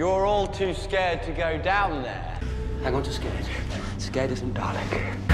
You're all too scared to go down there. Hang on to scared. Scared isn't Dalek.